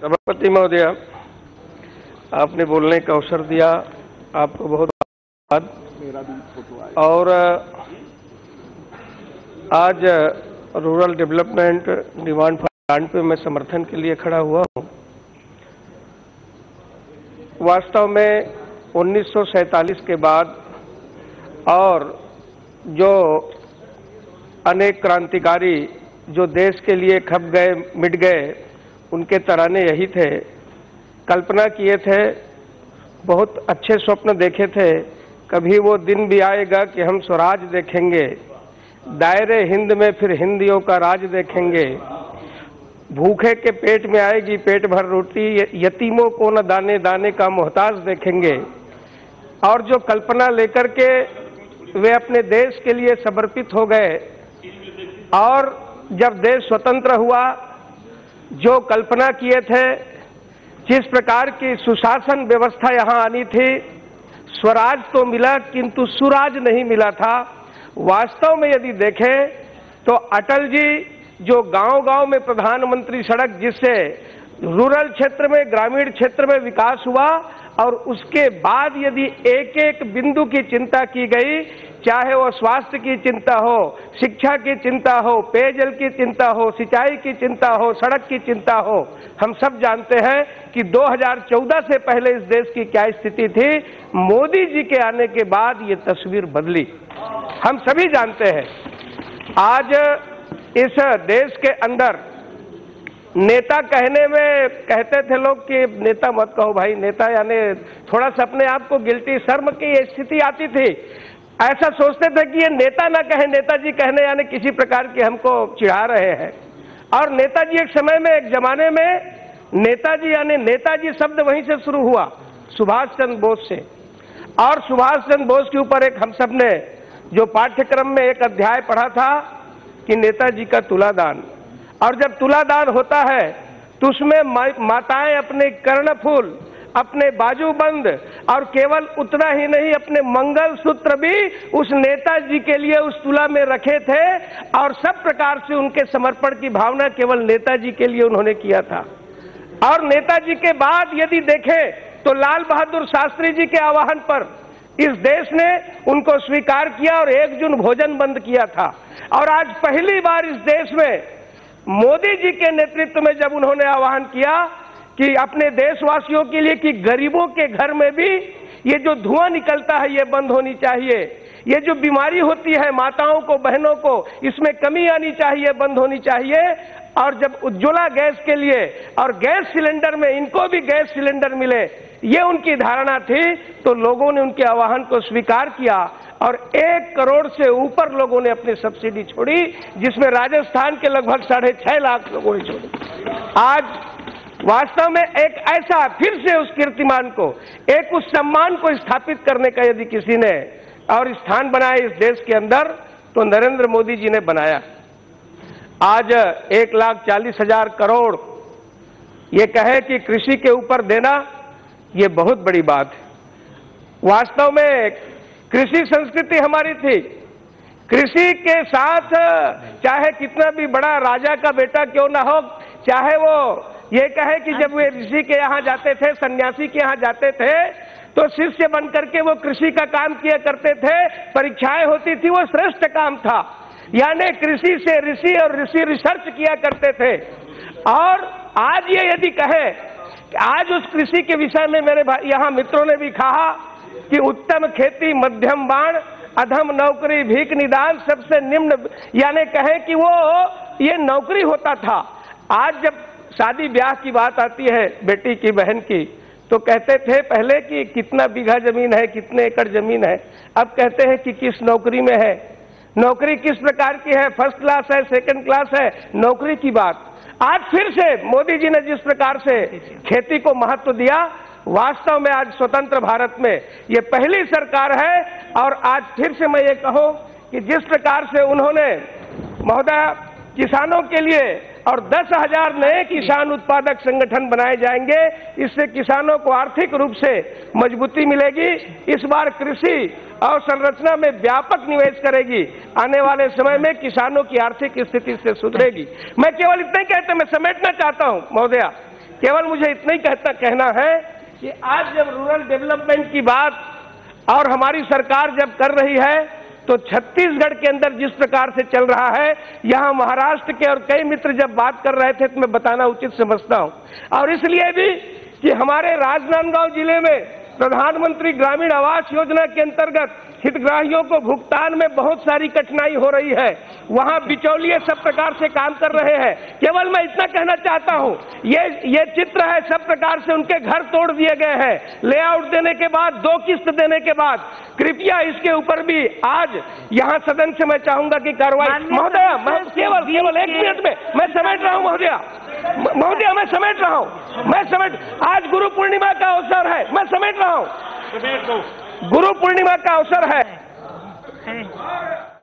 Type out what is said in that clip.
सभापति महोदय, आपने बोलने का अवसर दिया, आपको बहुत धन्यवाद। और आज रूरल डेवलपमेंट डिमांड फंड पे मैं समर्थन के लिए खड़ा हुआ हूँ। वास्तव में 1947 के बाद और जो अनेक क्रांतिकारी जो देश के लिए खप गए, मिट गए, उनके तराने यही थे। कल्पना किए थे, बहुत अच्छे स्वप्न देखे थे, कभी वो दिन भी आएगा कि हम स्वराज देखेंगे, दायरे हिंद में फिर हिंदियों का राज देखेंगे, भूखे के पेट में आएगी पेट भर रोटी, यतीमों को न दाने दाने का मोहताज देखेंगे। और जो कल्पना लेकर के वे अपने देश के लिए समर्पित हो गए, और जब देश स्वतंत्र हुआ, जो कल्पना किए थे, जिस प्रकार की सुशासन व्यवस्था यहाँ आनी थी, स्वराज तो मिला किंतु सुराज नहीं मिला था। वास्तव में यदि देखें तो अटल जी जो गांव-गांव में प्रधानमंत्री सड़क, जिससे रूरल क्षेत्र में, ग्रामीण क्षेत्र में विकास हुआ, और उसके बाद यदि एक एक बिंदु की चिंता की गई, चाहे वो स्वास्थ्य की चिंता हो, शिक्षा की चिंता हो, पेयजल की चिंता हो, सिंचाई की चिंता हो, सड़क की चिंता हो। हम सब जानते हैं कि 2014 से पहले इस देश की क्या स्थिति थी। मोदी जी के आने के बाद ये तस्वीर बदली, हम सभी जानते हैं। आज इस देश के अंदर नेता कहने में कहते थे लोग कि नेता मत कहो भाई, नेता यानी थोड़ा सा अपने आप को गिल्टी, शर्म की स्थिति आती थी। ऐसा सोचते थे कि ये नेता ना कहे, नेताजी कहने यानी किसी प्रकार की हमको चिढ़ा रहे हैं। और नेताजी एक समय में, एक जमाने में नेताजी यानी नेताजी शब्द वहीं से शुरू हुआ, सुभाष चंद्र बोस से। और सुभाष चंद्र बोस के ऊपर एक हम सब ने जो पाठ्यक्रम में एक अध्याय पढ़ा था कि नेताजी का तुलादान। और जब तुलादान होता है तो उसमें माताएं अपने कर्णफूल, अपने बाजूबंद, और केवल उतना ही नहीं, अपने मंगल सूत्र भी उस नेताजी के लिए उस तुला में रखे थे। और सब प्रकार से उनके समर्पण की भावना केवल नेताजी के लिए उन्होंने किया था। और नेताजी के बाद यदि देखें तो लाल बहादुर शास्त्री जी के आह्वान पर इस देश ने उनको स्वीकार किया और एकजुट भोजन बंद किया था। और आज पहली बार इस देश में मोदी जी के नेतृत्व में जब उन्होंने आह्वान किया कि अपने देशवासियों के लिए कि गरीबों के घर में भी ये जो धुआं निकलता है ये बंद होनी चाहिए, ये जो बीमारी होती है माताओं को, बहनों को, इसमें कमी आनी चाहिए, बंद होनी चाहिए। और जब उज्ज्वला गैस के लिए और गैस सिलेंडर में इनको भी गैस सिलेंडर मिले, ये उनकी धारणा थी, तो लोगों ने उनके आह्वान को स्वीकार किया। और 1 करोड़ से ऊपर लोगों ने अपनी सब्सिडी छोड़ी, जिसमें राजस्थान के लगभग 6.5 लाख लोगों ने छोड़ी। आज वास्तव में एक ऐसा फिर से उस कीर्तिमान को, एक उस सम्मान को स्थापित करने का यदि किसी ने और स्थान बनाया इस देश के अंदर तो नरेंद्र मोदी जी ने बनाया। आज 1,40,000 करोड़ ये कहे कि कृषि के ऊपर देना, ये बहुत बड़ी बात है। वास्तव में कृषि संस्कृति हमारी थी, कृषि के साथ चाहे कितना भी बड़ा राजा का बेटा क्यों ना हो, चाहे वो ये कहे कि जब वे ऋषि के यहाँ जाते थे, सन्यासी के यहाँ जाते थे, तो शिष्य बन करके वो कृषि का काम किया करते थे, परीक्षाएं होती थी, वो श्रेष्ठ काम था। यानी कृषि से ऋषि और ऋषि रिसर्च किया करते थे। और आज ये यदि कहे, आज उस कृषि के विषय में मेरे यहाँ मित्रों ने भी कहा कि उत्तम खेती, मध्यम बाण, अधम नौकरी, भीख निदान, सबसे निम्न, यानी कहे कि वो ये नौकरी होता था। आज जब शादी ब्याह की बात आती है बेटी की, बहन की, तो कहते थे पहले कि कितना बीघा जमीन है, कितने एकड़ जमीन है, अब कहते हैं कि किस नौकरी में है, नौकरी किस प्रकार की है, फर्स्ट क्लास है, सेकंड क्लास है, नौकरी की बात। आज फिर से मोदी जी ने जिस प्रकार से खेती को महत्व दिया, वास्तव में आज स्वतंत्र भारत में ये पहली सरकार है। और आज फिर से मैं ये कहूँ कि जिस प्रकार से उन्होंने महोदय किसानों के लिए और 10,000 नए किसान उत्पादक संगठन बनाए जाएंगे, इससे किसानों को आर्थिक रूप से मजबूती मिलेगी। इस बार कृषि और संरचना में व्यापक निवेश करेगी, आने वाले समय में किसानों की आर्थिक स्थिति से सुधरेगी। मैं केवल इतना कहते मैं समेटना चाहता हूं महोदया केवल मुझे इतना ही कहना है कि आज जब रूरल डेवलपमेंट की बात और हमारी सरकार जब कर रही है तो छत्तीसगढ़ के अंदर जिस प्रकार से चल रहा है, यहाँ महाराष्ट्र के और कई मित्र जब बात कर रहे थे तो मैं बताना उचित समझता हूँ। और इसलिए भी कि हमारे राजनांदगांव जिले में प्रधानमंत्री ग्रामीण आवास योजना के अंतर्गत हितग्राहियों को भुगतान में बहुत सारी कठिनाई हो रही है, वहाँ बिचौलिए सब प्रकार से काम कर रहे हैं। केवल मैं इतना कहना चाहता हूँ, ये चित्र है, सब प्रकार से उनके घर तोड़ दिए गए हैं लेआउट देने के बाद, 2 किस्त देने के बाद। कृपया इसके ऊपर भी आज यहाँ सदन से मैं चाहूंगा कि कार्रवाई। महोदया, मैं केवल 1 मिनट में मैं समेट रहा हूँ महोदया, मैं समेट रहा हूँ, आज गुरु पूर्णिमा का अवसर है, मैं समेट रहा हूँ, गुरु पूर्णिमा का अवसर है।